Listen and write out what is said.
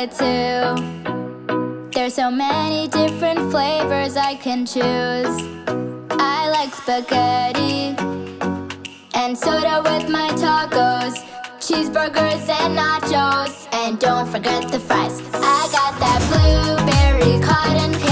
it too. There's so many different flavors I can choose. I like spaghetti and soda with my tacos, cheeseburgers and nachos, and don't forget the fries. I got that blueberry cotton candy.